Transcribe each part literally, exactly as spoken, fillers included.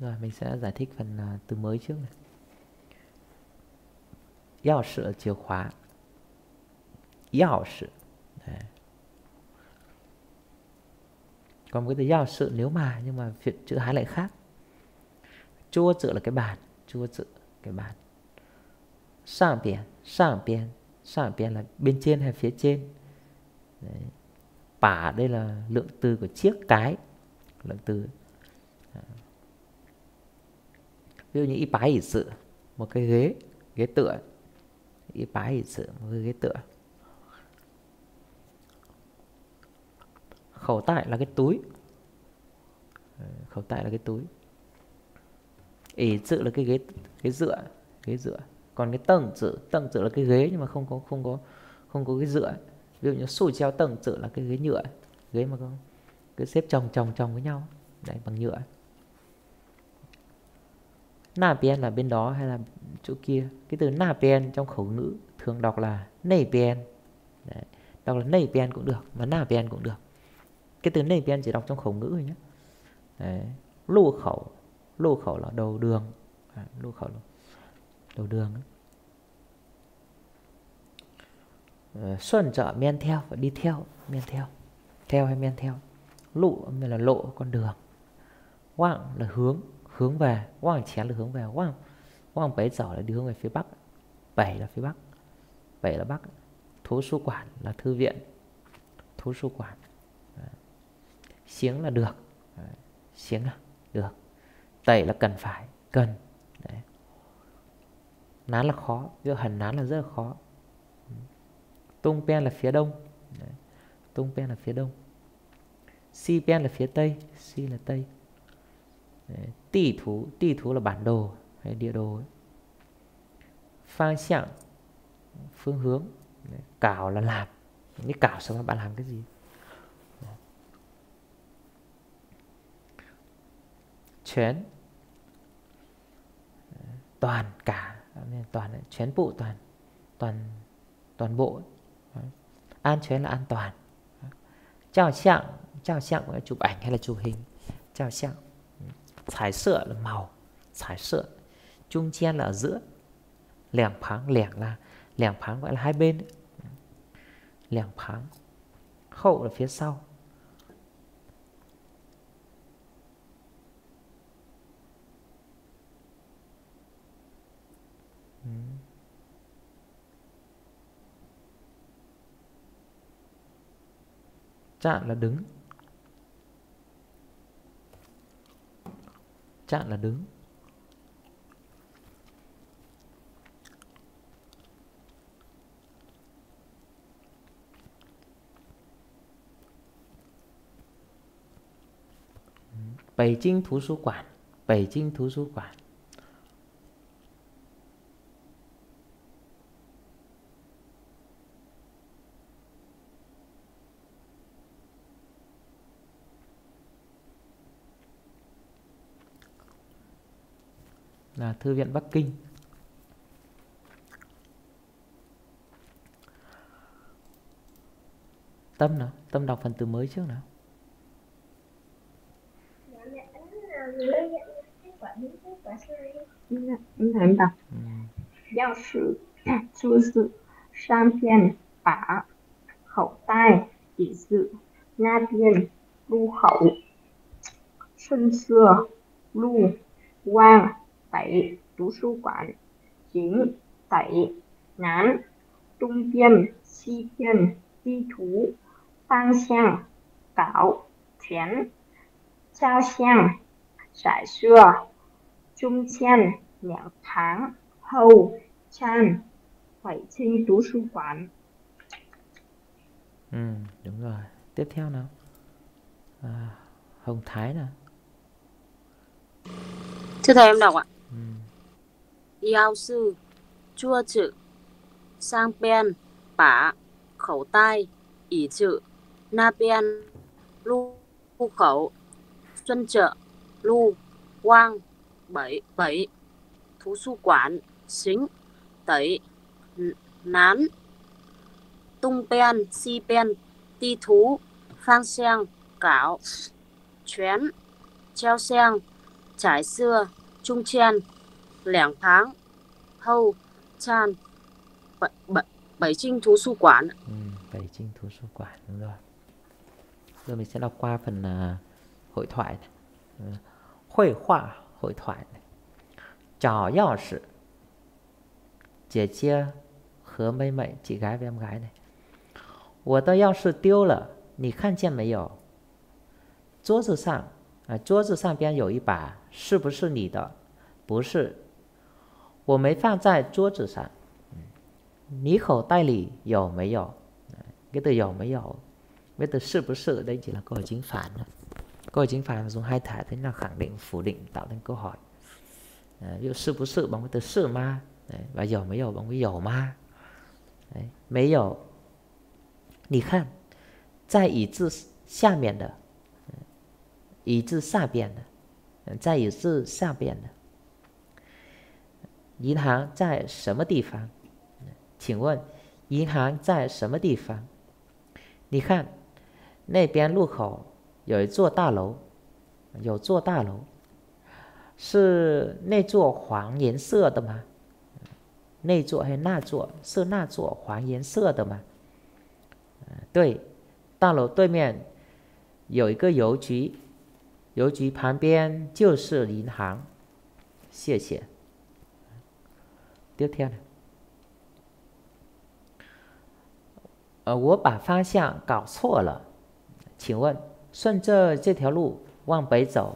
Rồi mình sẽ giải thích phần uh, từ mới trước này. Yào sự là chìa khóa. Yào sự. Đấy. Còn một cái từ yào sự nếu mà, nhưng mà chuyện chữ Hán lại khác. Chua sự là cái bàn, chua sự cái bàn. Sang biển, sang biển, sang biển là bên trên hay phía trên. Đấy. Pả đây là lượng từ của chiếc cái, lượng từ. Đấy. Ví dụ như y bái ỷ sự, một cái ghế, ghế tựa. Y bái ỷ sự, một cái ghế tựa. Khẩu tại là cái túi. Khẩu tại là cái túi. Ỷ sự là cái ghế, ghế dựa, ghế dựa. Còn cái tầng dự, tầng dự là cái ghế nhưng mà không có không có không có cái dựa. Ví dụ như sủi treo tầng dự là cái ghế nhựa, ghế mà có cứ xếp chồng chồng chồng với nhau, đấy bằng nhựa. Na biên là bên đó hay là chỗ kia. Cái từ na biên trong khẩu ngữ thường đọc là nây biên. Đấy, đọc là nây biên cũng được mà na biên cũng được. Cái từ nây biên chỉ đọc trong khẩu ngữ thôi nhé. Đấy, lô khẩu, lô khẩu là đầu đường. À, lô khẩu là đầu đường. Xuân trợ men theo và đi theo, men theo, theo hay men theo. Lụ là lộ, con đường. Quảng là hướng, hướng về. Quảng chén là hướng về. Quảng, quảng bấy giỏ là đi hướng về phía bắc. Bảy là phía bắc, bảy là bắc. Thú su quản là thư viện, thú su quản. Xiếng là được, xiếng là được. Tẩy là cần phải, cần. Đấy. Nán là khó, ví dụ hẳn nán là rất là khó. Tung pen là phía đông. Đấy. Tung pen là phía đông. Si pen là phía tây. Si là tây. Đấy. Tỷ thú. Tỷ thú là bản đồ hay địa đồ ấy. Phang xiang, phương hướng. Đấy. Cảo là làm. Như cảo sao mà bạn làm cái gì. Đấy. Chén. Đấy. Toàn cả. Toàn chén bộ, toàn toàn toàn bộ. Đấy. An chén là an toàn. Chào sạng, chào sạng là chụp ảnh hay là chụp hình. Chào sạng. Thải sữa là màu, thải sữa. Trung gian là ở giữa. Lẻng pháng, lẻng là lẻng pháng gọi là hai bên. Đấy. Lẻng pháng. Hậu là phía sau. Chạm là đứng. Chạm là đứng. Bảy Kinh Thú Su Quản. Bảy Kinh Thú Su Quản. Là Thư viện Bắc Kinh. Tâm nào, Tâm đọc phần từ mới trước nào. Em đọc. Giao sự, chu sự, sang phiên, bả, khẩu tai, chỉ sự, na biên, lưu khẩu, xuân xưa, lưu, quang. Tẩy, tú su quản. Chính, tẩy, nán. Trung biên, si biên, di thú. Phang xiang, cảo, chén. Chao xiang, giải xưa. Trung chen, nhãn tháng. Hầu, chan. Bảy Kinh Tú Su Quản. Ừ, đúng rồi. Tiếp theo nào. À, Hồng Thái nào. Thưa thầy em đọc ạ. Yào sư, chua chữ, sang pen, bả, khẩu tai, ỷ chữ, na pen, lu, khẩu, xuân trợ, lu, quang, bảy, bảy, thú su quản, xính, tẩy, nán, tung pen, si pen, ti thú, phang xeng, cảo, chén, treo xeng, Trải xưa, trung chen, lẻng tháng, hâu, chan, bảy, bảy, bảy trinh thú su quản. Ừ, bảy trinh thú su quản, đúng rồi. Giờ mình sẽ đọc qua phần uh, hội thoại này. Uh, hội họa, hội thoại này. Trò nhỏ sự. Chị chia hứa mấy mẹ, chị gái với em gái này. Ủa tao nhau sự tiêu lỡ, nì khăn chèn mấy dầu. Chúa sự sang. À, chúa sự sang biên dầu y bà, sư bú sư nì đó. Bú sư. Ủa mấy phang dài chúa sự sang. Ní khẩu tay lì dầu mấy dầu. Cái từ dầu mấy dầu. Với từ sự bú sự đây chỉ là câu hỏi chính phản. Câu hỏi chính phản dùng hai thái thế là khẳng định, phủ định tạo thành câu hỏi. À, ví dụ sư bú sự bằng cái từ sự ma. Đấy, và dầu mấy dầu bằng cái dầu ma. Đấy, mấy dầu. Nì khăn. Tại ý chữ xa miền đó. Ý chữ xa biển đó. Tại ý chữ xa biển đó. Yến hàng tại sớm địa phương? Xin hỏi, yến hàng tại sớm địa phương? Nì khăn. Nơi bên lục khẩu, có một tòa đại lầu. Có tòa đại lầu. Là nơi tòa hoàng yến sơ đó mà. Nơi tòa hay na tòa? Là na tòa hoàng yến sơ đó mà. Đối, đại lầu đối diện có một cái bưu cục, bưu cục bên cạnh chính là ngân hàng. Xin cảm ơn. Tiếp theo này. Ờ, tôi đã phương hướng搞错了. Xin hỏi, thuận theo cái con đường往北走,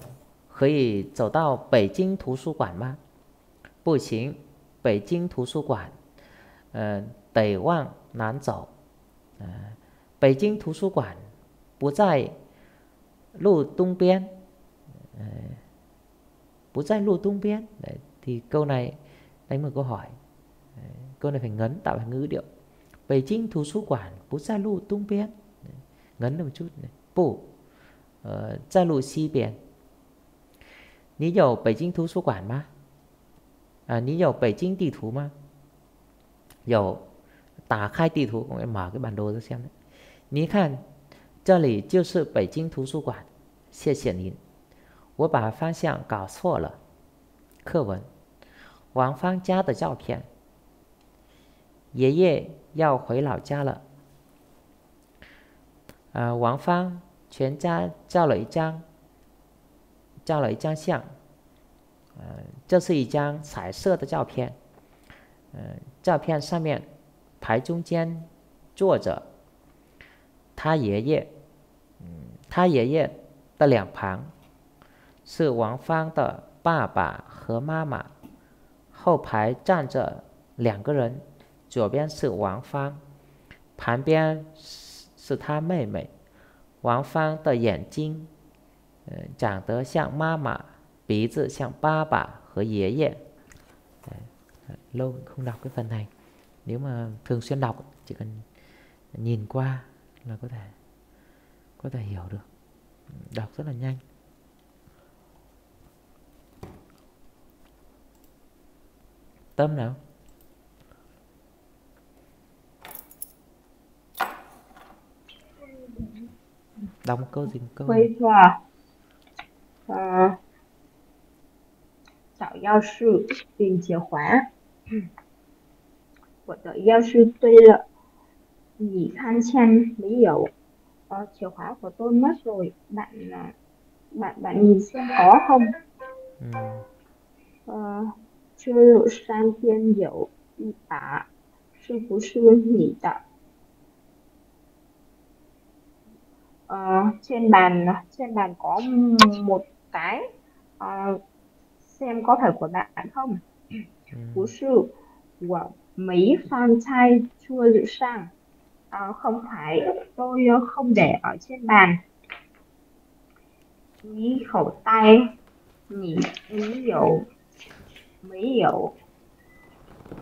có thể đi đến Bắc Kinh Thư Viện không? Không được, Bắc Kinh Thư Viện, ờ, phải往Nam走. Ờ, Bắc Kinh Thư Viện không ở đường đông biên, không ở đường đông biên. Đấy, thì câu này đánh một câu hỏi. Đấy, câu này phải ngấn tạo thành ngữ điệu. Bắc Kinh Thư Viện không ở đường đông biên. Đấy, ngấn được một chút. Bù, ở đường tây biên. Ní có Bắc Kinh Thư Viện không? À, ní có Bắc Kinh địa đồ không? Có, mở khai địa đồ, mở cái bản đồ ra xem đấy. Ní khăn. Đây là Thư Viện Bắc Kinh. Xin cảm ơn. Tôi đã phương hướng搞错了. Khơ vấn. Wang Fang gia de giao phiền. Ye ye yao hồi lão gia lợ. Wang Fang全家照了一张照了一张相。这是一张彩色的照片。照片上面排中间坐着他爷爷，他爷爷的两旁是王芳的爸爸和妈妈，后排站着两个人，左边是王芳，旁边是她妹妹。王芳的眼睛，呃，长得像妈妈，鼻子像爸爸和爷爷。Lâu không đọc cái phần này, nếu mà thường xuyên đọc chỉ cần nhìn qua là có thể có thể hiểu được, đọc rất là nhanh. Tâm nào. Đọc một câu gì một câu. Hội họa. À, chào giao sư, bình chìa khóa. Của đội giao sư tuy lợi. Nhỉ khăn chăn lý dậu. Ờ, chìa khóa của tôi mất rồi, bạn bạn bạn nhìn xem có không. Ừ. Ờ, chưa lộ sang tiên dậu y tả sư phú sư nhị tạ. Ờ, trên bàn trên bàn có một cái, ờ, xem có phải của bạn không. Ừ. Phú sư của mấy phan trai chưa lộ sang. À, không phải, tôi không để ở trên bàn. Ní khẩu tay, ní dầu, mấy dầu.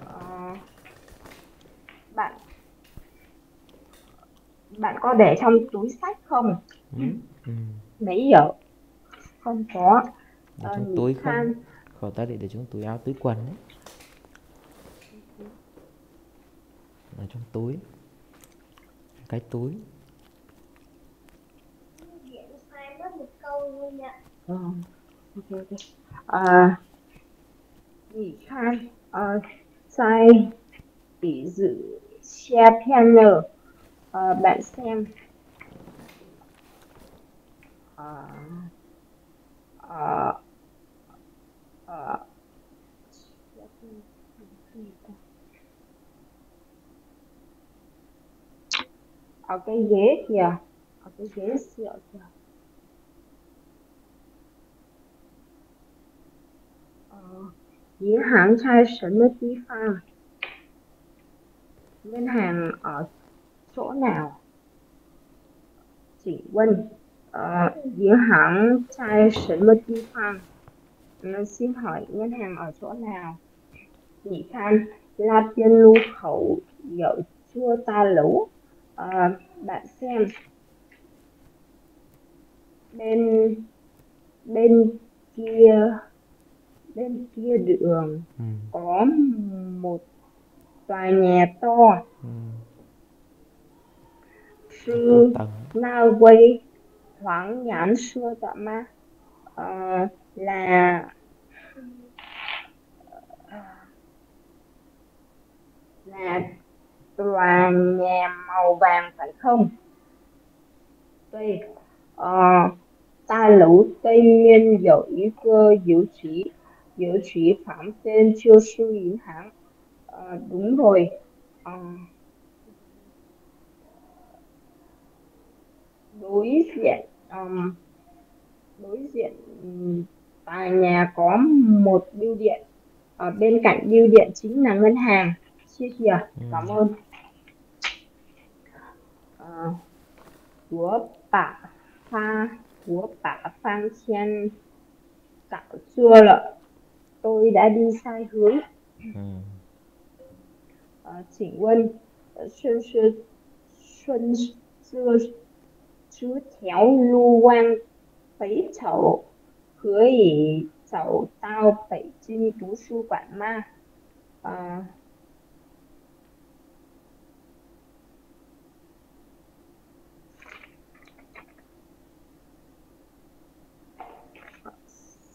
À, bạn bạn có để trong túi sách không? Ừ. Ừ. Mấy dầu, không có. À, trong túi không? Khẩu tay để để trong túi áo, túi quần đấy. Ở trong túi. Cái túi. Điện sai mất một câu luôn ạ. Ừ. okay, okay. À, nghỉ khai à, sai bị dự share panel à, bạn xem à, à, à, ở cái ghế kìa, ở cái ghế kìa. Ngân hàng tại ở ngân hàng ở chỗ nào? Chỉ quân ngân hàng tại ở xin hỏi ngân hàng ở chỗ nào? Chị Khan là trên lưu khẩu dậu chua ta lũ. À, bạn xem bên bên kia bên kia đường ừ. có một tòa nhà to ừ. sư Na Quay Hoảng Nhãn xưa tạ ma à, là là tòa nhà màu vàng phải không? Tây à, ta lũ Tây Miên dầu ý cơ dữ trí dữ trí phạm tên chiêu sư yến hãng à, đúng rồi à, đối diện um, đối diện tòa nhà có một bưu điện ở à, bên cạnh bưu điện chính là ngân hàng chia kìa ừ. Cảm ơn của bà pha của bà Phan Chen tạo xưa là tôi đã đi sai hướng chỉnh quân xuân xuân xuân xưa chú theo lưu quang phải chậu hứa ý chậu tao phải chinh tú sư quản ma à,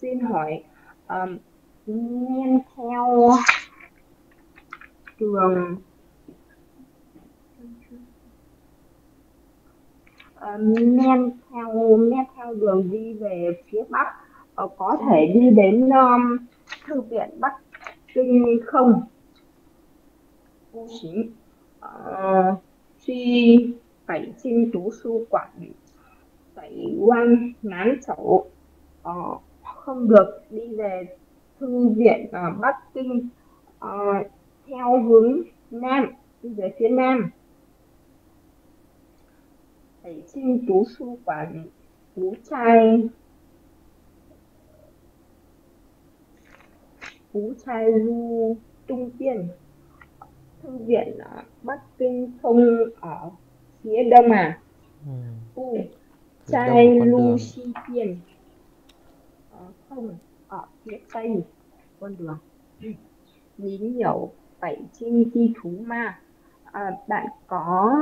xin hỏi um, nên theo đường um, nên theo nên theo đường đi về phía Bắc uh, có thể đi đến um, thư viện Bắc Kinh không? Cô chính suy phải xin chú su quản phải quan ngán chậu uh, không được đi về thư viện ở Bắc Kinh uh, theo hướng Nam, đi về phía Nam. Thầy xin chú su quản chú trai chú trai du trung tiên thư viện ở Bắc Kinh không ở phía Đông à ừ. Trai lu si tiên không ở phía Tây con đường nín hiểu phải chinh chi thú ma à, bạn có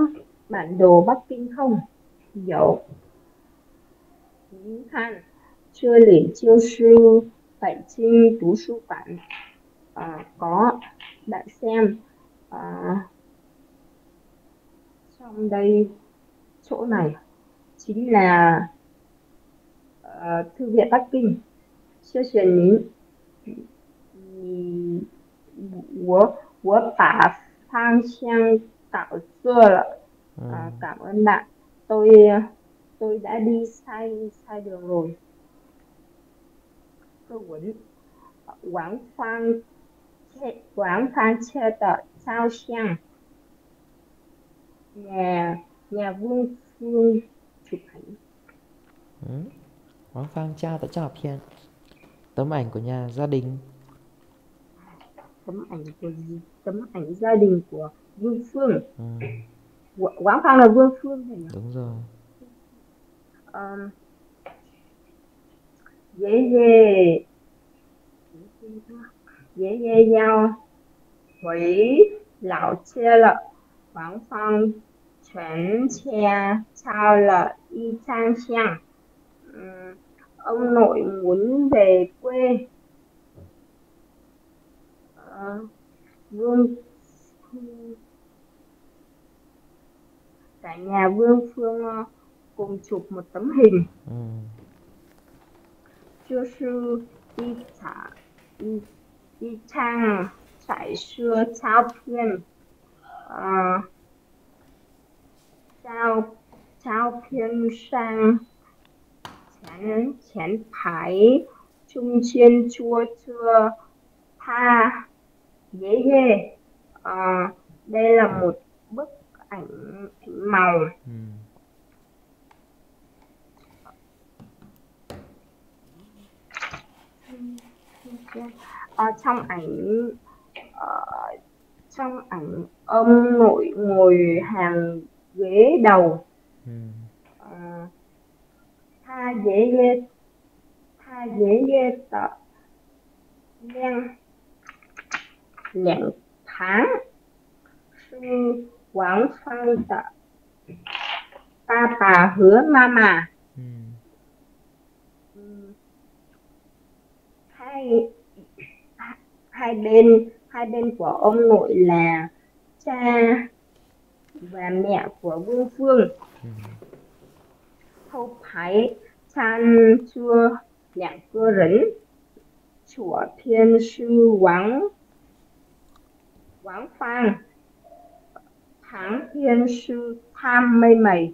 bản đồ Bắc Kinh không? Hiểu nín khan chưa liền chiêu sư phải chinh tú sư bản à, có bạn xem à, trong đây chỗ này chính là à, thư viện Bắc Kinh xưa xuyên nín của của bà Phan Chen tạo xưa à, cảm ơn bạn tôi tôi đã đi sai sai đường rồi tôi quấn Quảng Phan Quảng Phan Chen tạo sao sang nhà nhà Vương Phương chụp ảnh Quảng Phan Cha tạo cho học hiện tấm ảnh của nhà gia đình tấm ảnh của gì? Tấm ảnh gia đình của Vương Phương ừ. Quảng Phan là Vương Phương phải nhỉ? Đúng rồi um, dễ dễ dễ dễ nhau với lão che lợ Quảng Phan chuyển che trao lợ y sang sang Ông nội muốn về quê. À, Vương cả nhà Vương Phương cùng chụp một tấm hình. Ừ. Chưa sư đi trả đi đi trang trải xưa trao phiên à, trao trao phiên sang chén chén thái chung chiên chua chưa tha dễ ghê. À, đây là một bức ảnh, ảnh màu. Ừ. À, trong ảnh uh, trong ảnh ông nội ngồi hàng ghế đầu. Ừ. À, tha dễ ghê tha dễ ghê tợ đen lẹn tháng sư quảng phong tợ ta bà hứa mama. Ừ. hai hai bên hai bên của ông nội là cha và mẹ của Vương Phương. Ừ. Hậu thái chan chưa lạng cơ rấn chùa thiên sư Quảng Quảng Phang tháng thiên sư tham mây mày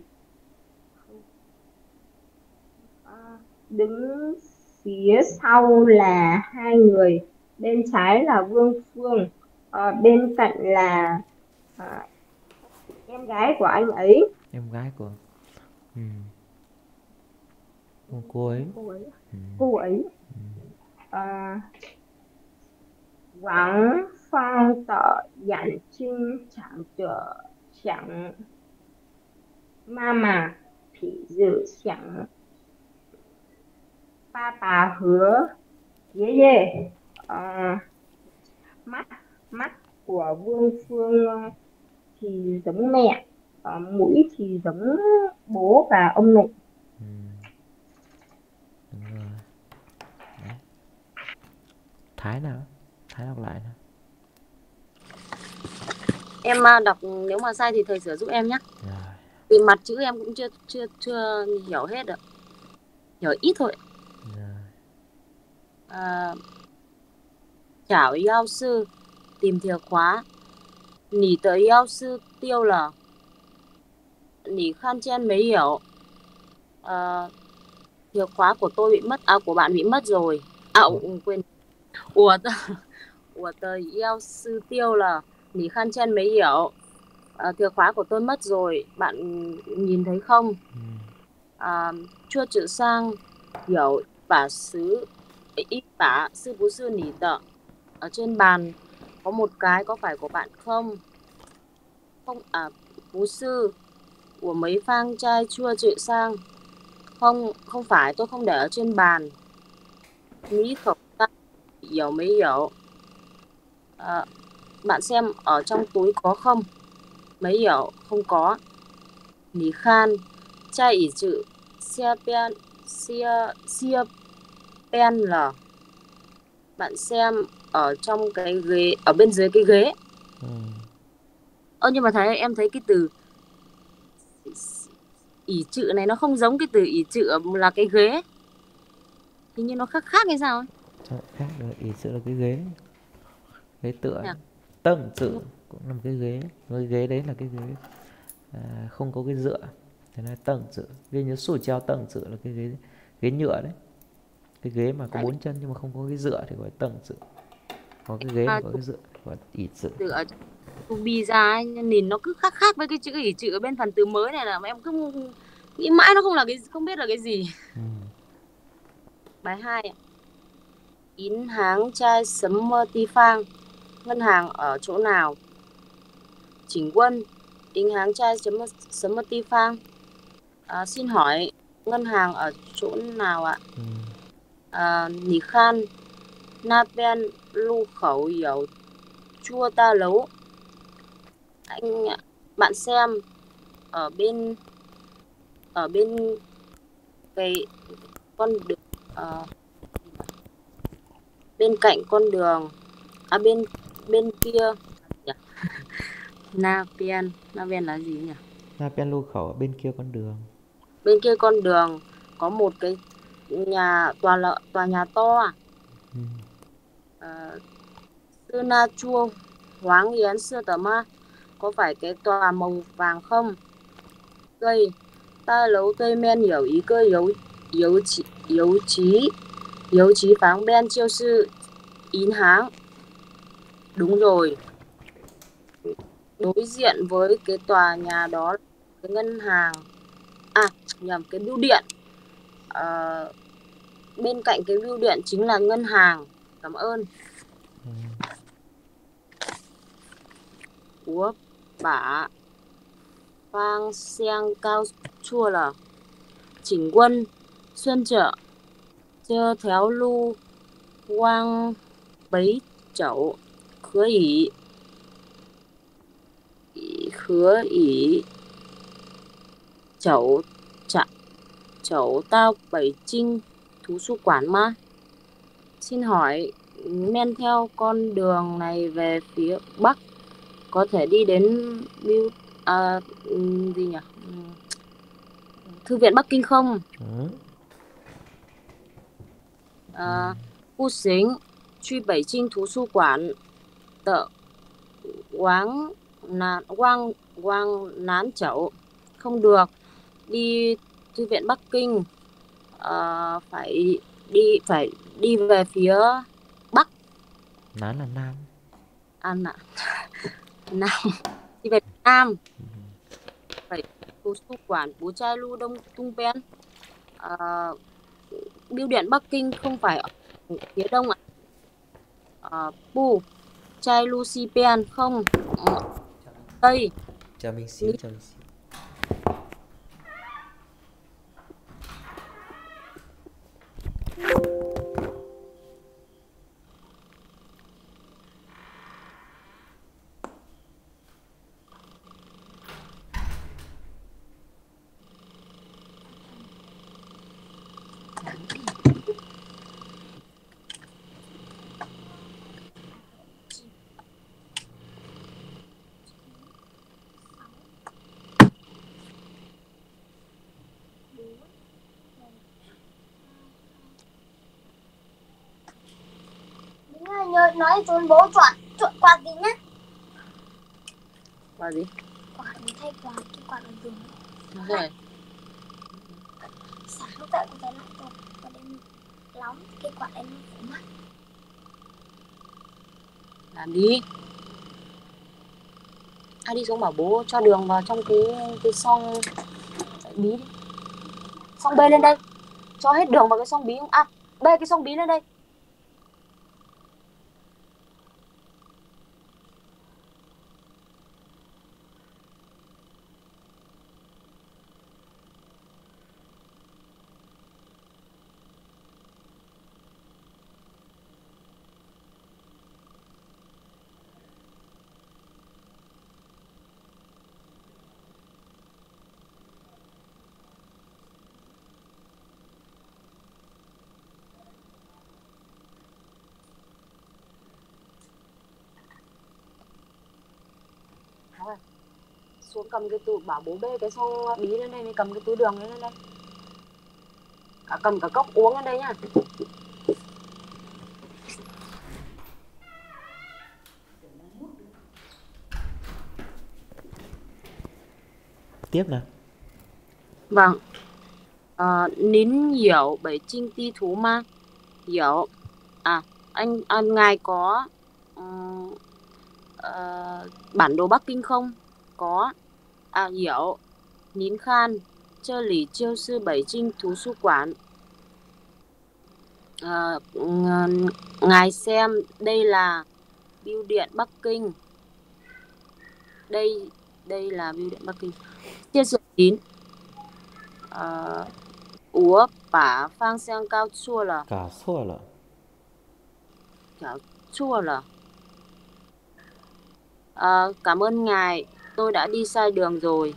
à, đứng phía sau là hai người, bên trái là Vương Phương, à, bên cạnh là à, em gái của anh ấy. Em gái của ừ. Cô, cô ấy cô ấy, ừ. Cô ấy. Ừ. À, Quảng Phong tợ dặn trinh chẳng trở chẳng ma mà thì dự chẳng ba bà hứa dễ dễ. À, mắt mắt của Vương Phương thì giống mẹ, à, mũi thì giống bố và ông nội. Ừ. Đúng rồi. Đấy. Thái nào Thái đọc lại nào. Em đọc nếu mà sai thì thầy sửa giúp em nhé. Vì mặt chữ em cũng chưa chưa chưa hiểu hết được, hiểu ít thôi. À, chảo giao sư tìm chìa khóa nỉ tới giao sư tiêu là nỉ khan chen mới hiểu. À, chìa khóa của tôi bị mất, à của bạn bị mất rồi. À quên. Ủa ủa tới giao sư tiêu là nỉ khan chen mới hiểu. À, chìa khóa của tôi mất rồi, bạn nhìn thấy không? À, chua chữ sang hiểu bà xứ ít bả sư bố sư nỉ tợ ở trên bàn có một cái có phải của bạn không không à bố sư của mấy phang chai chua chệ sang không không phải tôi không để ở trên bàn nghĩ khẩu ta hiểu mới hiểu. À, bạn xem ở trong túi có không mấy hiểu không có nỉ khan chai ỉ chữ xe pen xe xe pen là bạn xem ở trong cái ghế ở bên dưới cái ghế. Ừ. Ơ nhưng mà thấy em thấy cái từ ỷ chữ này nó không giống cái từ ỷ chữ là cái ghế, hình như nó khác khác hay sao ấy. Trời, khác rồi, ỷ chữ là cái ghế ghế tựa à. Tầng chữ cũng là một cái ghế, cái ghế đấy là cái ghế à, không có cái dựa, thế nên tầng chữ vì nhớ sủi treo tầng chữ là cái ghế ghế nhựa đấy. Cái ghế mà có bốn chân nhưng mà không có cái dựa thì gọi tầng dựa. Có cái ghế à, có cái dựa gọi ỷ dựa. Dựa bi ra nhìn nó cứ khác khác với cái chữ ỷ chữ ở bên phần từ mới này là em cứ nghĩ mãi nó không là cái không biết là cái gì. Ừ. Bài hai. Yến háng chai sấm mơ ti phang. Ngân hàng ở chỗ nào? Chỉnh Quân. Yến háng chai sấm sấm mơ ti phang. À, xin hỏi ngân hàng ở chỗ nào ạ? Ừ. À, nỉ khan na pen lu khẩu hiểu chua ta lấu anh bạn xem ở bên ở bên cái con đường à, bên cạnh con đường à bên bên kia Napian Napian là gì nhỉ? Napian Lưu Khẩu, bên kia con đường bên kia con đường có một cái nhà tòa lợ, tòa nhà to à? Ừ. À, Sư Na Chua Hoáng Yến Sư Tờ Ma, có phải cái tòa màu vàng không? Cây ta lấu cây men hiểu ý cơ yếu yếu chí yếu chí yếu chí pháng ben chiêu sư ín háng. Đúng rồi, đối diện với cái tòa nhà đó cái ngân hàng à nhầm cái bưu điện, à, bên cạnh cái bưu điện chính là ngân hàng. Cảm ơn. Ừ. Ủa bả Phang Sang Cao Chua là Chỉnh Quân Xuân Trợ Chơ Théo Lu Quang Bấy Chậu Khứa Ý Khứa Ý Chậu Chạ Chậu Tao Bảy Trinh Thú Su Quản Ma. Xin hỏi men theo con đường này về phía Bắc có thể đi đến Biêu à, gì nhỉ? Thư viện Bắc Kinh không? À, Khu Xính Truy Bảy Trinh Thú Su Quản Tợ Quáng Nán Quang Quang Nán Chậu. Không được, đi Thư viện Bắc Kinh à, phải đi phải đi về phía Bắc. Nán là Nam. À, nà. Nam đi về Nam phải Thú Su Quản Bú Chai Lu Đông Tung Pen. À, Bưu điện Bắc Kinh không phải ở phía Đông ạ? À? À, Bù Chai Lu Si Pen không Tây. Chờ mình xíu, chờ mình xíu. Nói trốn bố chọn chọn quạt gì nhá. Quạt gì? Quạt thay quạt cái quạt bình thường. Đúng rồi. Sáng dậy con thấy lạnh rồi, con đến nóng cái quạt em cũng mất. Làm đi. À đi xuống bảo bố cho đường vào trong cái cái song bí đi. Song bê lên đây. Cho hết đường vào cái song bí không? À, bê cái song bí lên đây. Xuống cầm cái túi, bảo bố bê cái xong bí lên đây, mình cầm cái túi đường lên đây. Cả cầm cả cốc uống lên đây nhá. Tiếp nào. Vâng. À, nín hiểu bảy trinh ti thú ma. Hiểu. À, anh, anh ngài có uh, uh, bản đồ Bắc Kinh không? Có. À hiểu. Nín khan Chơ lì chiêu sư bảy trinh thú su quản. À, ngài xem đây là bưu điện Bắc Kinh. Đây đây là bưu điện Bắc Kinh. Chia sửa tín. À, Ủa bả Phang Sang Cao Chua là Cả Chua là Cả Chua là à, cảm ơn ngài, tôi đã đi sai đường rồi.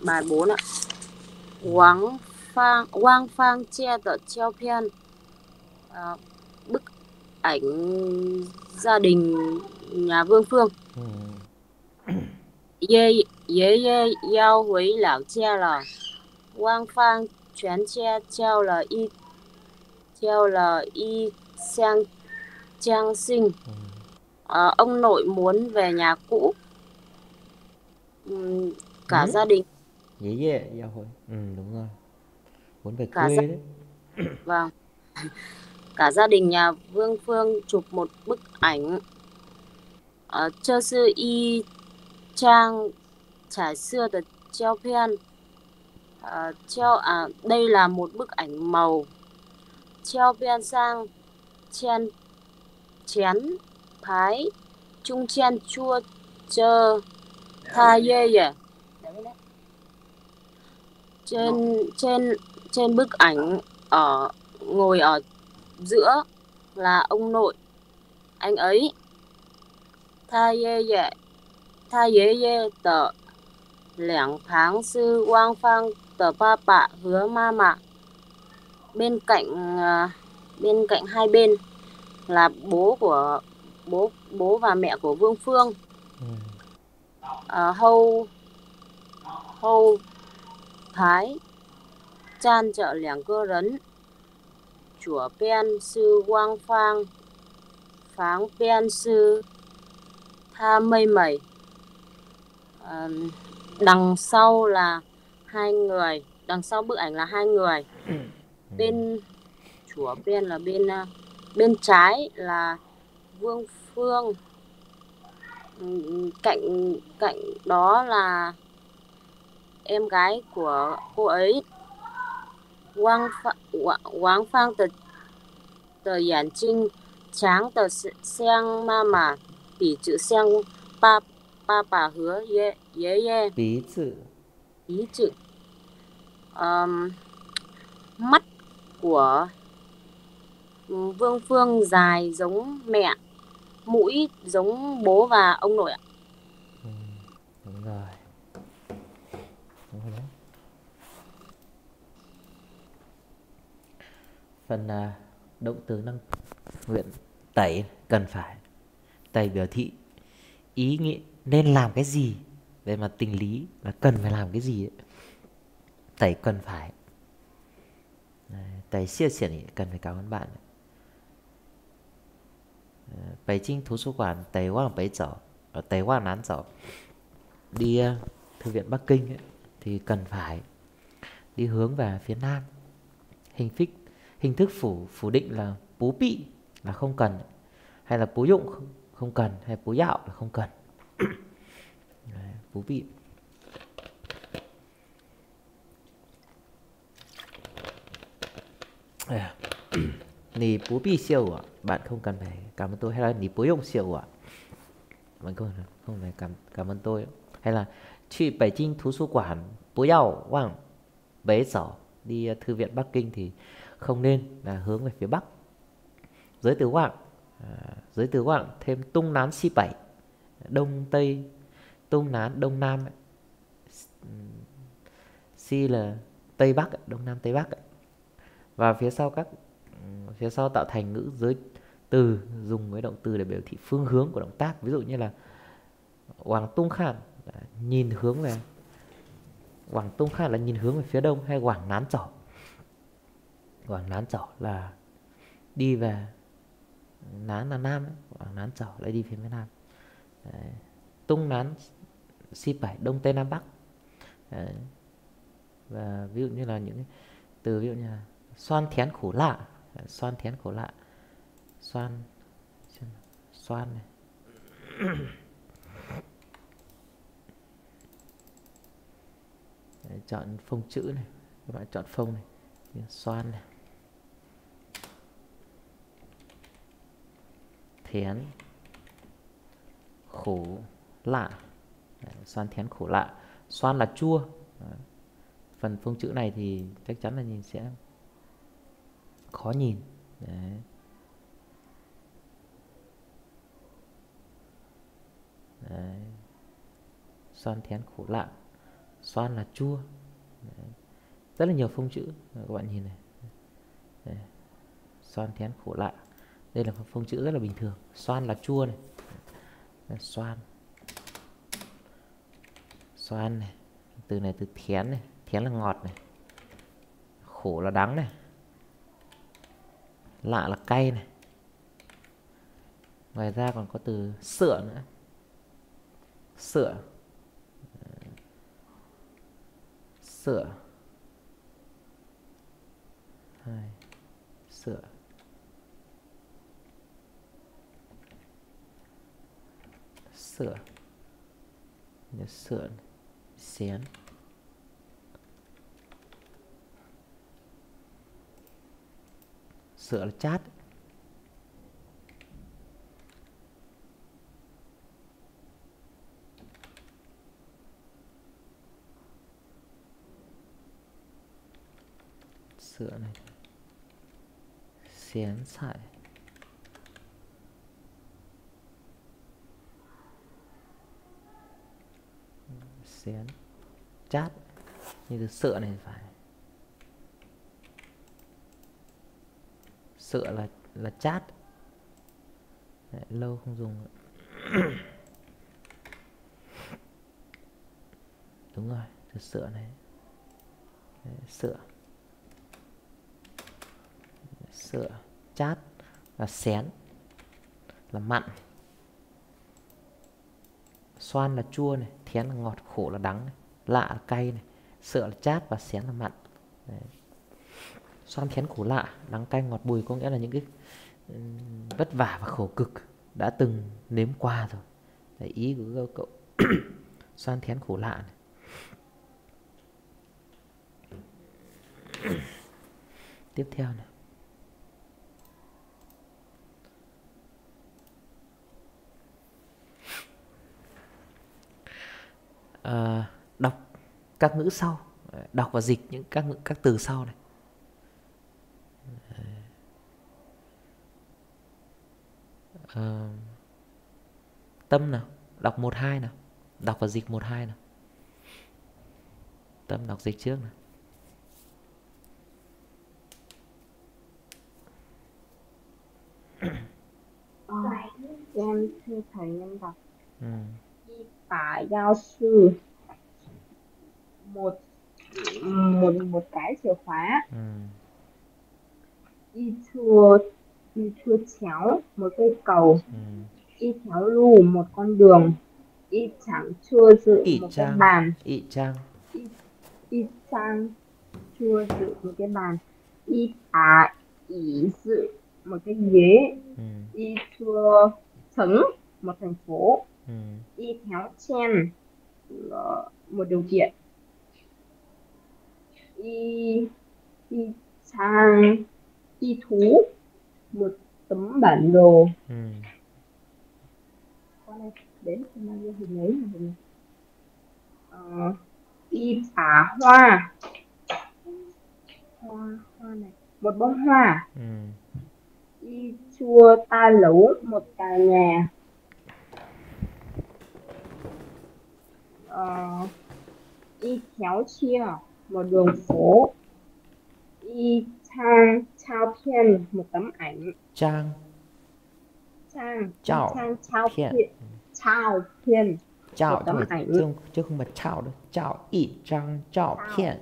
Bài bốn ạ. Quảng phang quang phang che tờ treo phen à, bức ảnh gia đình nhà Vương Phương. Ye ye ye giao huế lão che là quang phang chuyển che treo là y treo là y sang trang sinh. À, ông nội muốn về nhà cũ cả ừ. gia đình. Dễ dễ, dạ hồi. Ừ, đúng rồi. Muốn về cả quê gia... đấy. Vâng. Cả gia đình nhà Vương Phương chụp một bức ảnh ở chơ sư y trang trải xưa từ treo phen. À, treo à, đây là một bức ảnh màu treo phen sang chen chén thái trung chen chua chơ tha dê dê. Trên trên trên bức ảnh ở ngồi ở giữa là ông nội anh ấy. Tha dê dê tha dê dê tờ lẻng tháng sư quang phang tờ ba bạ hứa ma mạ. Bên cạnh bên cạnh hai bên là bố của bố bố và mẹ của Vương Phương. À, hâu hâu thái chan chợ lẻng cơ rấn chùa pen sư quang phang pháng pen sư tha mây mẩy. À, đằng sau là hai người, đằng sau bức ảnh là hai người. Bên chùa pen là bên bên trái là Vương Phương, cạnh cạnh đó là em gái của cô ấy. Quang quang phang tờ tờ giản trinh tráng tờ sang ma mà bỉ chữ sang pa pa pa hứa ye ye ye bỉ chữ bỉ chữ um, mắt của Vương Phương dài giống mẹ, mũi giống bố và ông nội ạ. Ừ, đúng rồi. Đúng rồi đấy. Phần à, động từ năng nguyện tẩy cần phải tẩy biểu thị ý nghĩa nên làm cái gì, về mặt tình lý là cần phải làm cái gì ấy. Tẩy cần phải tẩy xia xỉn cần phải cảm ơn bạn. Bảy Trinh Thú Số Quản Tây Quang Bảy Chở ở Tây Quang Nán Chở. Đi Thư viện Bắc Kinh ấy, thì cần phải đi hướng về phía Nam. Hình phích, hình thức phủ phủ định là bú bị là không cần, hay là bú dụng không, không cần, hay bú dạo là không cần. Bú bị. Nì bú bị siêu ạ, bạn không cần phải cảm ơn tôi, hay là nì bú dụng siêu ạ, bạn không không phải cảm cảm ơn tôi, hay là đi Bắc Kinh Thú Sư Quản bú dạo quảng bế sở. Đi Thư viện Bắc Kinh thì không nên là hướng về phía Bắc. Giới từ quảng à, giới từ quảng thêm tung nán si bảy đông tây, tung nán đông nam, si là tây bắc, đông nam tây bắc. Và phía sau các phía sau tạo thành ngữ giới từ dùng với động từ để biểu thị phương hướng của động tác. Ví dụ như là Hoàng Tung Khan nhìn hướng về Hoàng Tung Khan là nhìn hướng về phía đông, hay Quảng Nán Chở. Quảng Nán Chở là đi về Nán là Nam ấy. Quảng Nán Chở lại đi phía bên Nam. Đấy. Tung Nán Si Bảy Đông Tây Nam Bắc. Đấy. Và ví dụ như là những từ ví dụ như là xoan thén khổ lạ, xoan thén khổ lạ, xoan xoan này đấy, chọn phông chữ này, các bạn chọn phông này, xoan này, thén khổ lạ đấy, xoan thén khổ lạ. Xoan là chua đấy. Phần phông chữ này thì chắc chắn là nhìn sẽ khó nhìn. Đấy. Đấy. Xoan thén khổ lạ, xoan là chua. Đấy. rất là nhiều phông chữ. Các bạn nhìn này, đây, xoan thén khổ lạ. Đây là phông chữ rất là bình thường. Xoan là chua này, xoan, xoan này. Từ này từ thén này, thén là ngọt này, khổ là đắng này, lạ là cay này. Ngoài ra còn có từ sữa nữa, sữa, sữa, hai, sữa, sữa, sữa, xén, sữa là chát. Sữa này, xén sải, xén, chát. Như từ sữa này phải, sữa là là chát. Đấy, lâu không dùng nữa. Đúng rồi, từ sữa này. Đấy, sữa, sữa, chát và xén là mặn. Xoan là chua này, thén là ngọt, khổ là đắng này, lạ là cay này, sữa là chát và xén là mặn. Đấy. Xoan thén khổ lạ, đắng cay ngọt bùi có nghĩa là những cái vất vả và khổ cực đã từng nếm qua rồi. Đấy, ý của cậu. Xoan thén khổ lạ này. Tiếp theo này, À, đọc các ngữ sau, đọc và dịch những các ngữ, các từ sau này. À, tâm nào, đọc một hai nào, đọc và dịch một hai nào. Tâm đọc dịch trước nào. Em thưa thầy em đọc. Ừ. Bà giáo sư một một một cái chìa khóa. Ừ. Y thua y thua chéo một cây cầu. Ừ. Y chéo lù một con đường. Y chẳng chưa dự y một trang, cái bàn. Y trang y, y trang chưa dự một cái bàn. Y tả ý dự một cái ghế. Ừ. Y thua thắng một thành phố. Ừ. Y khéo chen một điều kiện. Y y trang y thú một tấm bản đồ. Ừ. Con này đến xem nào hình ấy là hình. Ờ, y thả hoa. Hoa hoa này, một bông hoa. Ừ. Y chua ta lấu một tòa nhà. Uh, y khéo chia một đường phố. Y trang trao phiên một tấm ảnh. Trang trang trao phiên trao phiên một tấm ảnh chứ không phải trao đâu. Trao y trang trao phiên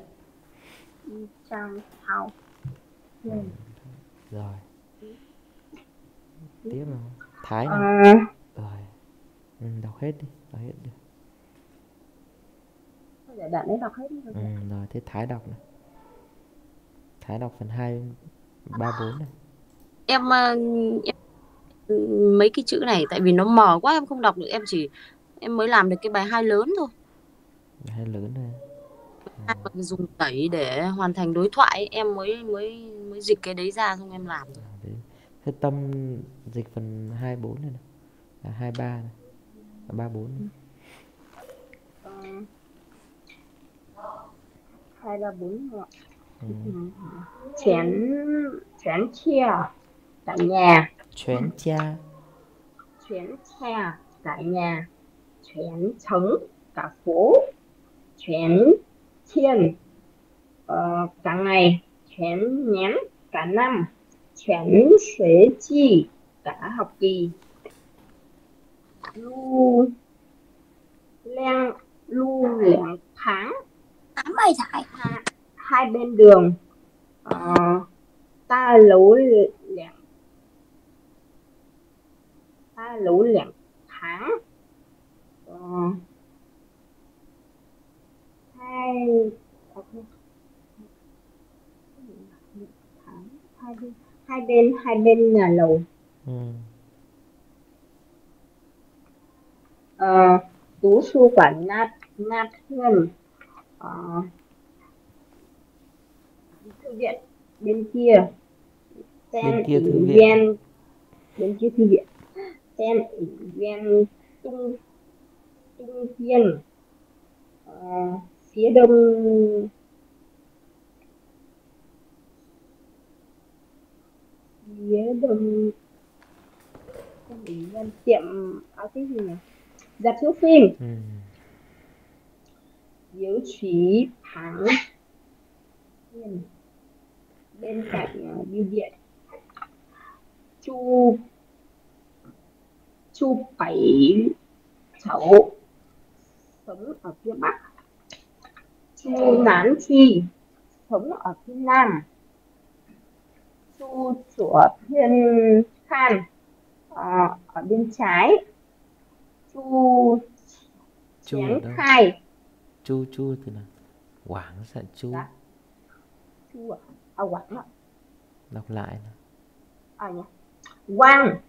y trang trao phiên. Rồi tiếp nào. Thái này. Uh, rồi ừ, đọc hết đi, đọc hết đi. Bạn ấy đọc hết rồi. Ừ, rồi thế Thái đọc này. Thái đọc phần hai ba bốn này. Em, em mấy cái chữ này tại vì nó mờ quá em không đọc được, em chỉ em mới làm được cái bài hai lớn thôi. Bài hai lớn thôi. À. Dùng tẩy để hoàn thành đối thoại em mới mới mới dịch cái đấy ra xong em làm thôi. Đấy. Thế Tâm dịch phần hai bốn này, này. hai ba này. ba bốn này. Hai ba bốn rồi. Chén chén chia tại nhà. Chén cha. Chén cha tại nhà. Chén trống cả phố. Chén thiên 呃，港này chuyển nhánh cả năm, chuyển sẽ chi cả học kỳ. Lưu lang lưu lượng tháng tám mươi giải hai bên đường. Ờ, ta lũ lẹn ta lũ lẹn tháng ờ, hai hai bên hai bên hai bên nhà lầu. Ừ. Ờ, tú su quản nát nát hơn ờ, thư viện bên kia tên ủy viên bên kia thư viện tên ủy viên Trung Trung Kiên ờ, phía đông phía đông ủy viên tiệm áo cái gì nhỉ giặt chiếu phim yếu trí thắng bên cạnh biêu điện chu chu bảy cháu sống ở phía bắc chu nán chi sống ở phía nam chu chùa thiên khan à, ở bên trái chu chén khai chu chu thì là Quảng sẽ chu Đã. Chu à? À, Quảng ạ. Đọc lại nào. À nhỉ. Quang.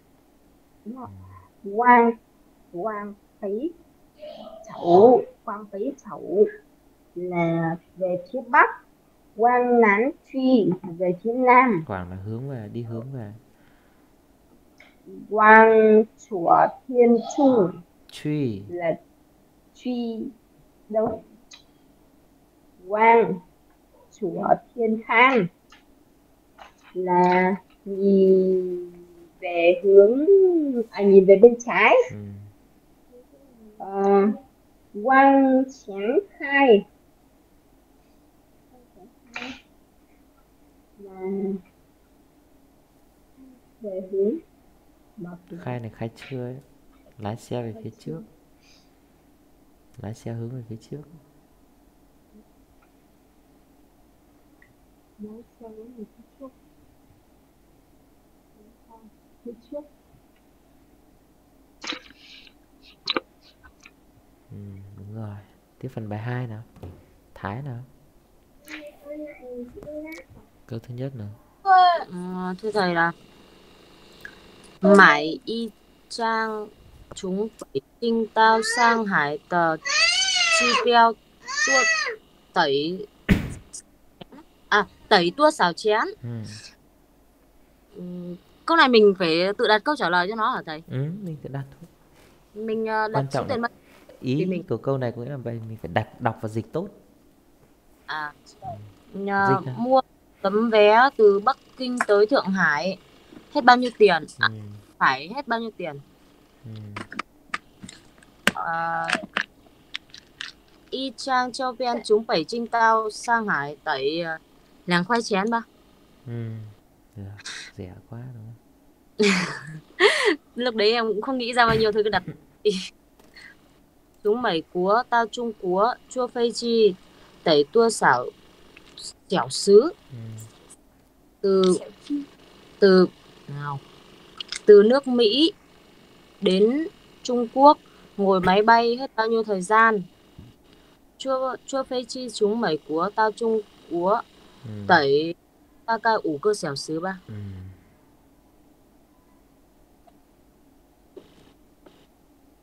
Quang. Quang phí. Chậu. Quang phí chậu. Là về phía bắc. Quang nán truy về phía nam. Quảng là hướng về, đi hướng về. Quang chùa thiên trung. Truy. Là truy đâu? Quang chùa thiên khang. Là nhìn về hướng à, nhìn về bên trái. Ừ. À, Quang chén khai là về hướng khai này khai chưa ấy. Lái xe về phía trước, lái xe hướng về phía trước. Lái xe hướng về phía trước. Phía trước. Ừ, đúng rồi. Tiếp phần bài hai nào. Thái nào. Câu thứ nhất nào. Ừ, thưa thầy là mãi y trang chúng phải tinh tao sang hải tờ chi beo tuột tẩy à tẩy tua xào chén. Ừ. Câu này mình phải tự đặt câu trả lời cho nó hả thầy? Ừ, mình tự đặt thôi. Mình uh, đặt chữ tiền mất. Ý mình... của câu này có nghĩa là mình phải đặt đọc và dịch tốt. À, ừ. uh, mua tấm vé từ Bắc Kinh tới Thượng Hải hết bao nhiêu tiền? Ừ. À, phải hết bao nhiêu tiền? Ừ. À, y chang cho bên chúng bảy trinh tao sang Hải tẩy làng khoai chén ba. Ừ. Được, rẻ quá đúng không? Lúc đấy em cũng không nghĩ ra bao nhiêu thôi cứ đặt. Chúng mày cúa tao chung cúa chua phê chi tẩy tua xảo xẻo xứ. Ừ. Từ từ nào từ nước Mỹ đến Trung Quốc ngồi máy bay hết bao nhiêu thời gian? Chua chua phê chi chúng mày cúa tao chung cúa tẩy ta ca ủ cơ xẻo xứ ba. Ừ.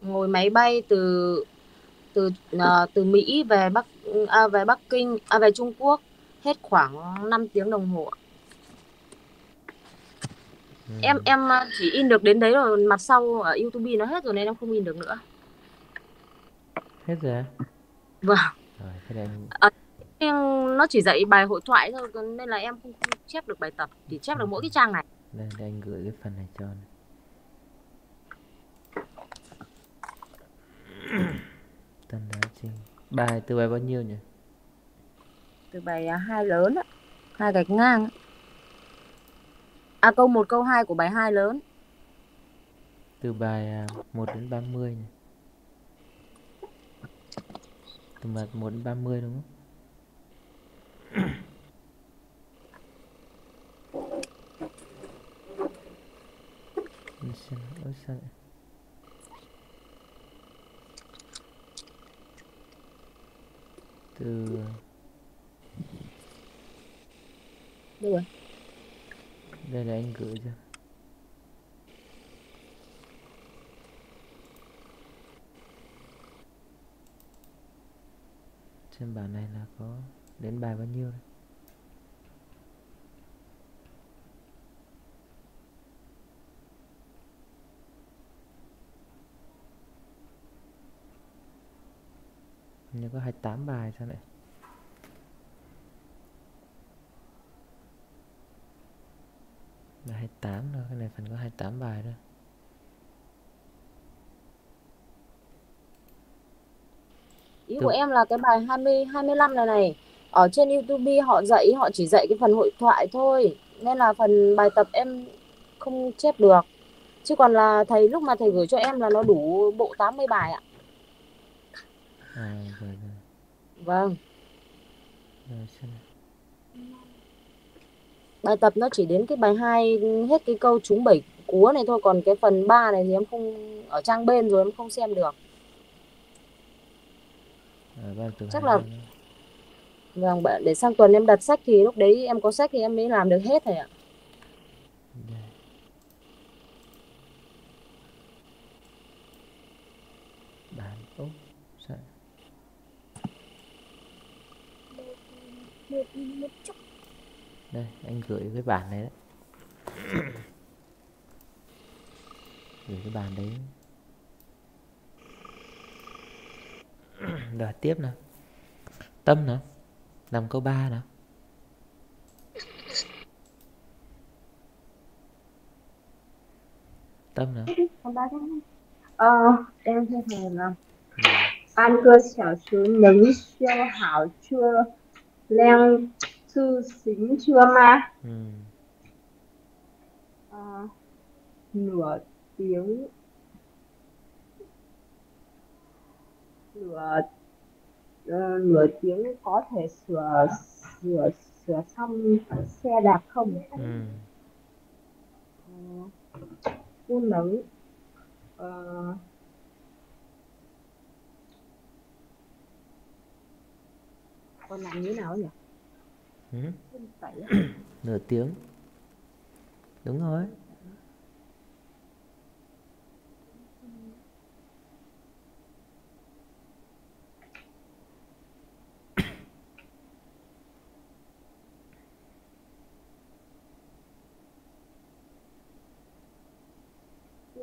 Ngồi máy bay từ từ uh, từ Mỹ về Bắc à, về Bắc Kinh à, về Trung Quốc hết khoảng năm tiếng đồng hồ. Ừ. Em em chỉ in được đến đấy rồi, mặt sau ở YouTube nó hết rồi nên em không in được nữa. Hết rồi. Vâng. Rồi, thế này... à, nhưng nó chỉ dạy bài hội thoại thôi nên là em không chép được bài tập, chỉ chép được mỗi cái trang này. Đây, đây anh gửi cái phần này cho này. Tần đá trình bài từ bài bao nhiêu nhỉ? từ bài hai lớn, hai gạch ngang. À, câu một, câu hai của bài hai lớn. Từ bài một đến ba mươi. Từ bài một đến ba mươi đúng không? Từ đâu rồi? Đây là anh gửi cho. Trên bảng này là có đến bài bao nhiêu đây? Nếu có hai mươi tám bài sao lại? Là hai mươi tám rồi, cái này phần có hai mươi tám bài thôi. Ý Từ... của em là cái bài hai mươi, hai mươi lăm này này. Ở trên YouTube họ dạy, họ chỉ dạy cái phần hội thoại thôi. Nên là phần bài tập em không chép được. Chứ còn là thầy lúc mà thầy gửi cho em là nó đủ bộ tám mươi bài ạ. À, rồi, rồi. Vâng. Rồi, xem bài tập nó chỉ đến cái bài hai hết cái câu trúng bảy cúa này thôi, còn cái phần ba này thì em không, ở trang bên rồi em không xem được. À, chắc là nữa. Vâng, để sang tuần em đặt sách thì lúc đấy em có sách thì em mới làm được hết thầy ạ. Đây. Đàn ốc sao? Đây, anh gửi cái bản này đấy. Gửi cái bản đấy. Đợt tiếp nào. Tâm nào. Làm câu ba nào. Tâm nào. Ờ, em thấy thầy nào. Ăn cơ xảo sứ nấm siêu hảo chưa leng sư xính chưa ma. Ừ. À, nửa tiếng nửa uh, nửa tiếng có thể sửa sửa sửa xong xe đạp không? Ừ. À, u nấng à, con làm như nào nhỉ? Ừ. Nửa tiếng đúng rồi.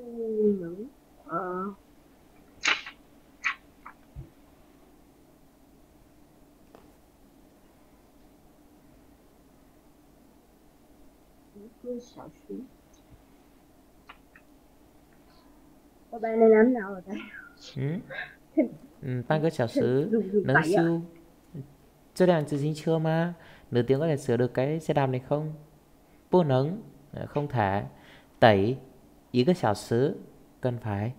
Ừ. Ờ. Có bài này làm nào ở đây? Ừ. Ban cơ xảo sứ nâng siêu cho đàn từ dính chưa mà. Nửa tiếng có thể sửa được cái xe đạp này không? Bố nấng không thể tẩy ý cơ xảo sứ cần phải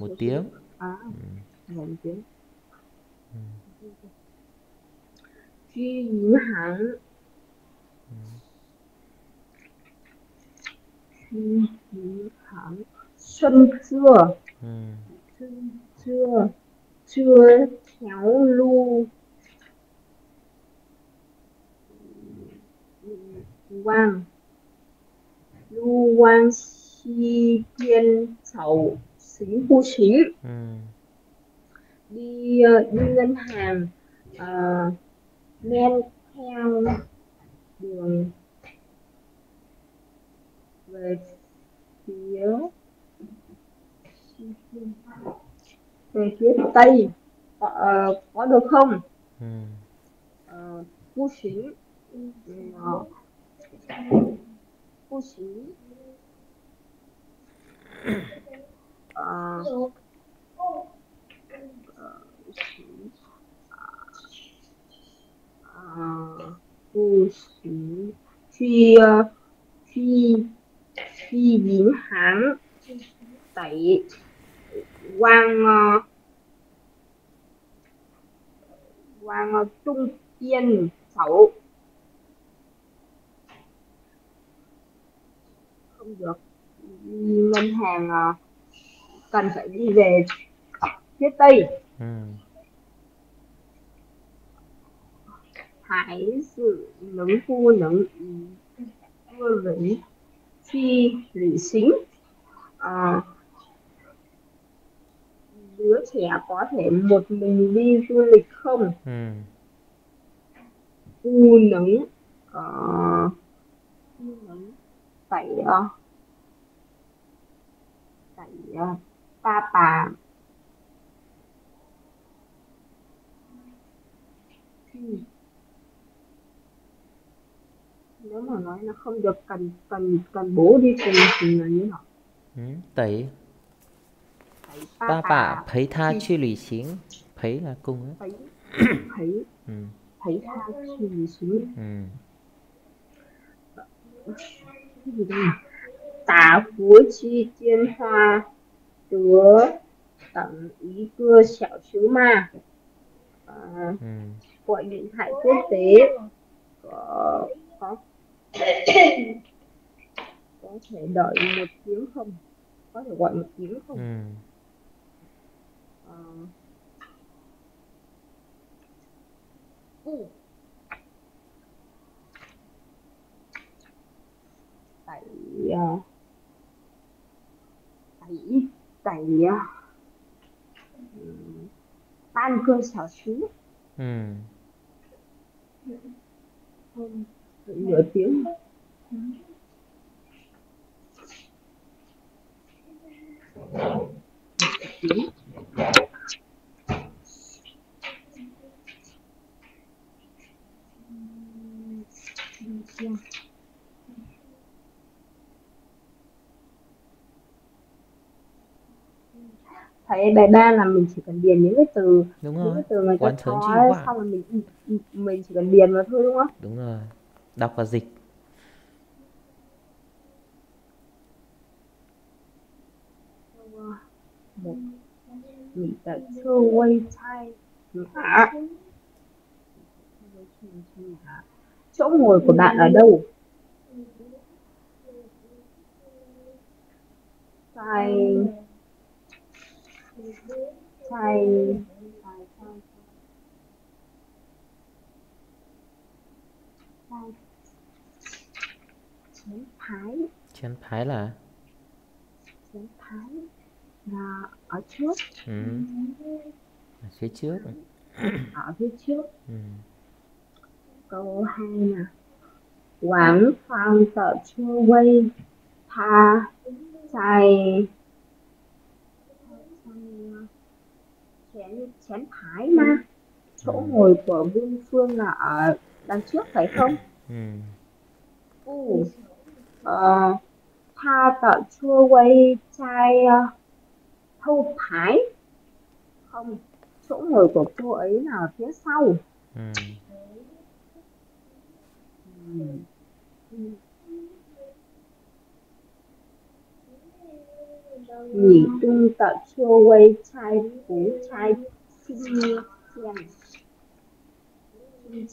một tiếng. À, ừ. Một tiếng. Duy ừ. Hãng xuân chưa xuân chưa chưa khéo lu quang lu quang si thiên sầu xính khu xính đi đi ngân hàng uh, men theo đường về phía về phía tây à, có được không? Cô xính cô xính à 十、truy truy truy diễn hãng tại quan quan trung kiên sậu không được, ngân hàng cần phải đi về phía tây. Ừ. Hãy sự nâng phu nâng vua vĩnh phi lý xính. À, đứa trẻ có thể một mình đi du lịch không? Ừ. U nâng uh, tại uh, tại uh, pa bà ừ. Nếu mà nói nó không được cần cần cần bố đi cùng thì là như nào? Ừ, tẩy ba bà thấy tha truy lùi xính, thấy là cùng á, thấy thấy tha truy lùi xính. Tả phú chi tiên hoa tứa tặng ý cưa xẻo xứ ma. À, ừ. Gọi điện thoại quốc tế có có có thể đợi một tiếng không, có thể gọi một tiếng không? Ừ. À, ừ. tại uh, tại tại uh, ban cơ sở xứ. Ừ. Không nửa tiếng. Ừ. Tiếng. Ừ. Thấy bài ba là mình chỉ cần điền những cái từ, đúng rồi, những cái từ mà quán cho có, xong rồi mình mình chỉ cần điền vào thôi, đúng không? Đúng rồi, đọc và dịch. Một mình đã chưa quay sai hả? Chỗ ngồi của bạn ở đâu? Sai sai sai chén thái, chén thái là chén thái là ở trước. Ừ. Ở phía trước, ở phía trước. Ừ. Câu hai là Quảng phong tợ chưa quay tha sai chén chén thái mà chỗ ngồi của Vương Phương là ở đằng trước phải không? Ừ. Uh, uh, tha tợ chua quay chai uh, thâu thái không, chỗ ngồi của cô ấy là phía sau. Ừ. Ừ. Ừ. Nhỉ tương tợ chua quay chai phú chai xin chèn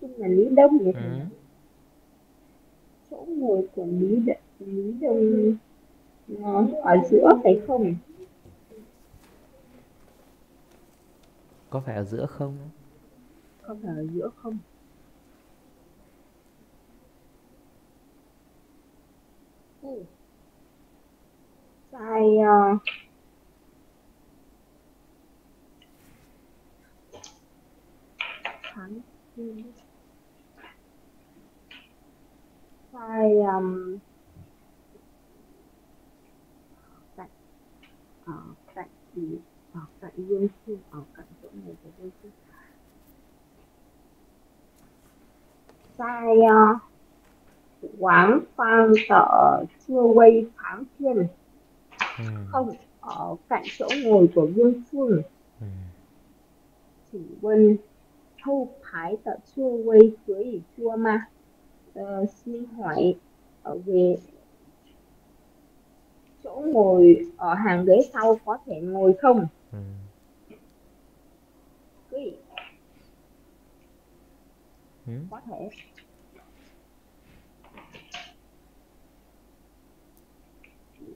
chèn là Lý Đông. Ừ. Chỗ ngồi của Lý Đông, Lý Đông nó ở giữa phải không? Có phải ở giữa không? Không phải ở giữa không? Ừ. Sai uh... Thắng. Ừ. Sai um, cạnh ở cạnh gì, ở cạnh Vương Phương, ở cạnh chỗ này của Vương Phương. Sai uh, Quảng Phan tợ chưa quay tháng thiên. Ừ. Không, ở cạnh chỗ ngồi của Vương Phương. Ừ. Chỉ quên thâu thái tận chua quay cưới chua mà. Uh, xin hỏi ở về chỗ ngồi ở hàng ghế sau có thể ngồi không? Ừ. Quý ừ. Có thể.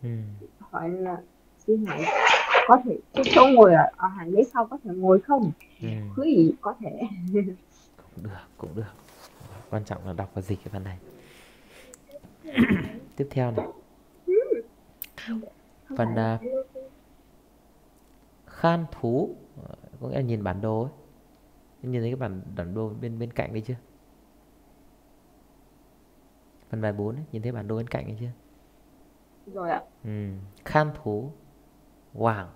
Ừ. Hỏi là xin hỏi có thể cái chỗ ngồi ở, ở hàng ghế sau có thể ngồi không? Ừ. Quý có thể. Cũng được, cũng được. Quan trọng là đọc và dịch cái phần này. Tiếp theo này. Phần uh, khan thú, có nghĩa là nhìn bản đồ ấy. Nhìn thấy cái bản, bản đồ bên bên cạnh đấy chưa? Phần bài bốn ấy, nhìn thấy bản đồ bên cạnh đấy chưa? Rồi ạ. Ừ. Khan thú Quảng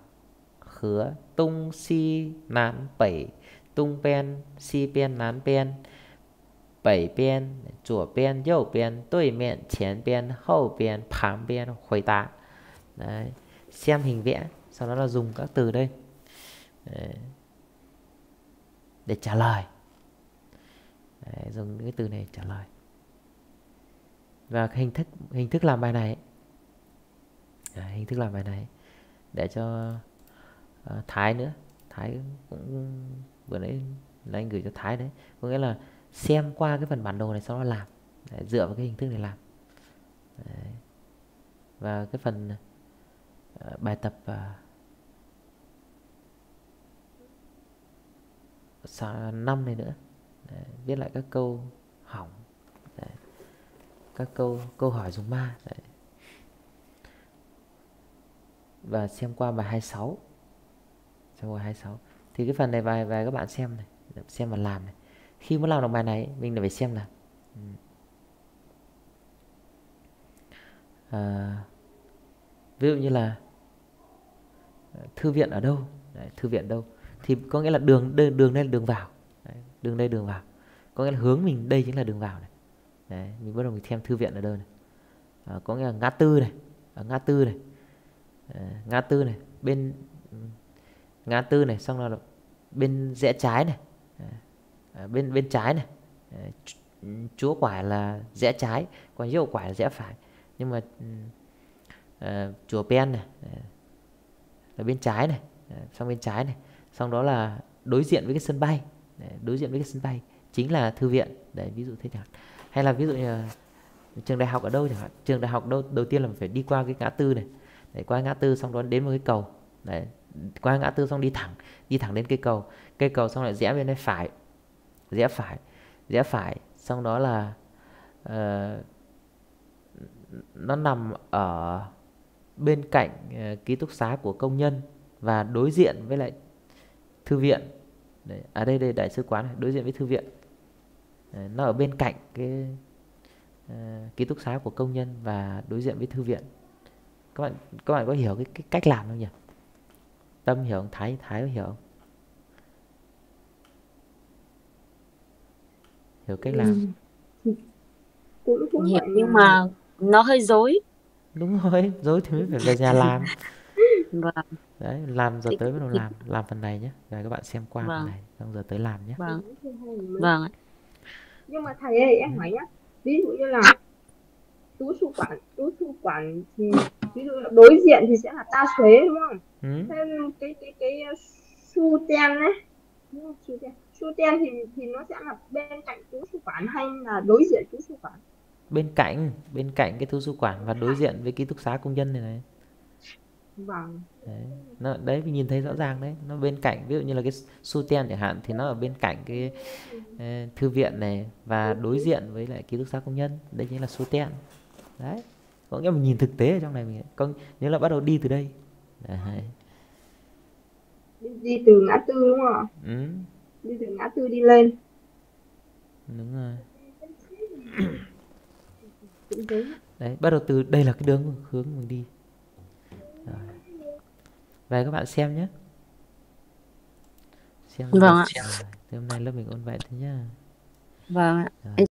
khứa tung si nán bảy tung pen si pen nán pen bảy bên, chủa bên, dâu bên, đối miệng, chén bên, hậu bên, phám bên, khuấy tá. Đấy. Xem hình vẽ, sau đó là dùng các từ đây đấy. Để trả lời. Đấy, dùng cái từ này trả lời. Và cái hình thức hình thức làm bài này đấy, hình thức làm bài này để cho uh, Thái nữa. Thái cũng vừa nãy là anh gửi cho Thái đấy. Có nghĩa là xem qua cái phần bản đồ này sau đó làm. Đấy, dựa vào cái hình thức để làm. Đấy. Và cái phần uh, bài tập uh, năm này nữa. Đấy, viết lại các câu hỏng. Đấy. Các câu câu hỏi dùng ma. Đấy. Và xem qua bài hai mươi sáu. Xem qua hai mươi sáu. Thì cái phần này bài bài các bạn xem này, xem và làm này. Khi muốn làm được bài này mình phải xem là à, ví dụ như là thư viện ở đâu. Đấy, thư viện đâu thì có nghĩa là đường đường, đường đây là đường vào. Đấy, đường đây đường vào có nghĩa là hướng mình đây chính là đường vào này. Đấy, mình bắt đầu mình xem thư viện ở đâu này. À, có nghĩa là ngã tư này, à, ngã tư này, à, ngã tư này bên ngã tư này, xong là bên rẽ trái này. À, À, bên bên trái này, à, chúa quả là rẽ trái, còn dâu quả là rẽ phải. Nhưng mà à, chùa pen này à, là bên trái này, à, xong bên trái này, xong đó là đối diện với cái sân bay, à, đối diện với cái sân bay chính là thư viện. Đấy, ví dụ thế chẳng hạn. Hay là ví dụ như là trường đại học ở đâu chẳng hạn. Trường đại học đâu đầu tiên là phải đi qua cái ngã tư này. Đấy, qua ngã tư xong đó đến một cái cầu. Đấy, qua ngã tư xong đi thẳng, đi thẳng đến cây cầu, cây cầu xong lại rẽ bên đây phải. Rẽ phải, rẽ phải, xong đó là uh, nó nằm ở bên cạnh uh, ký túc xá của công nhân và đối diện với lại thư viện. Đấy, à đây đây đại sứ quán này, đối diện với thư viện. Đấy, nó ở bên cạnh cái uh, ký túc xá của công nhân và đối diện với thư viện. Các bạn các bạn có hiểu cái, cái cách làm không nhỉ? Tâm hiểu không? Thái Thái có hiểu không? Hiểu cách làm ừ. Cũng cũng hiểu nhưng mà nó hơi dối. Đúng rồi, dối thì mới phải về nhà làm. Vâng. Đấy, làm giờ tới bắt đầu làm làm phần này nhé. Rồi các bạn xem qua vâng. Phần này xong giờ tới làm nhé. Vâng. Vâng. Nhưng mà thầy ơi, em hỏi nhé. Ví dụ như là tú su quản, tú su quản thì ví dụ là đối diện thì sẽ là ta xuế đúng không? Ừ. Thế cái cái cái su ten đấy. Su ten. Chú tiên thì, thì nó sẽ là bên cạnh tú sư quản hay là đối diện tú sư quản? Bên cạnh, bên cạnh cái tú sư quản và đối diện với ký túc xá công nhân này này. Vâng. Đấy, nó, đấy nhìn thấy rõ ràng đấy. Nó bên cạnh, ví dụ như là cái su tiên chẳng hạn thì nó ở bên cạnh cái ừ. thư viện này và đối diện với lại ký túc xá công nhân. Đây chính là su tiên. Đấy, có nghĩa mình nhìn thực tế ở trong này. Mình có, nếu là bắt đầu đi từ đây. Đấy. Đi từ ngã tư đúng không ạ? Ừ. Đi từ ngã tư đi lên. Đúng rồi. Đấy, bắt đầu từ đây là cái đường hướng mình đi. Rồi. Vậy các bạn xem nhé. Xem vâng ạ. Thế hôm nay lớp mình ôn vậy thôi nhá. Vâng ạ.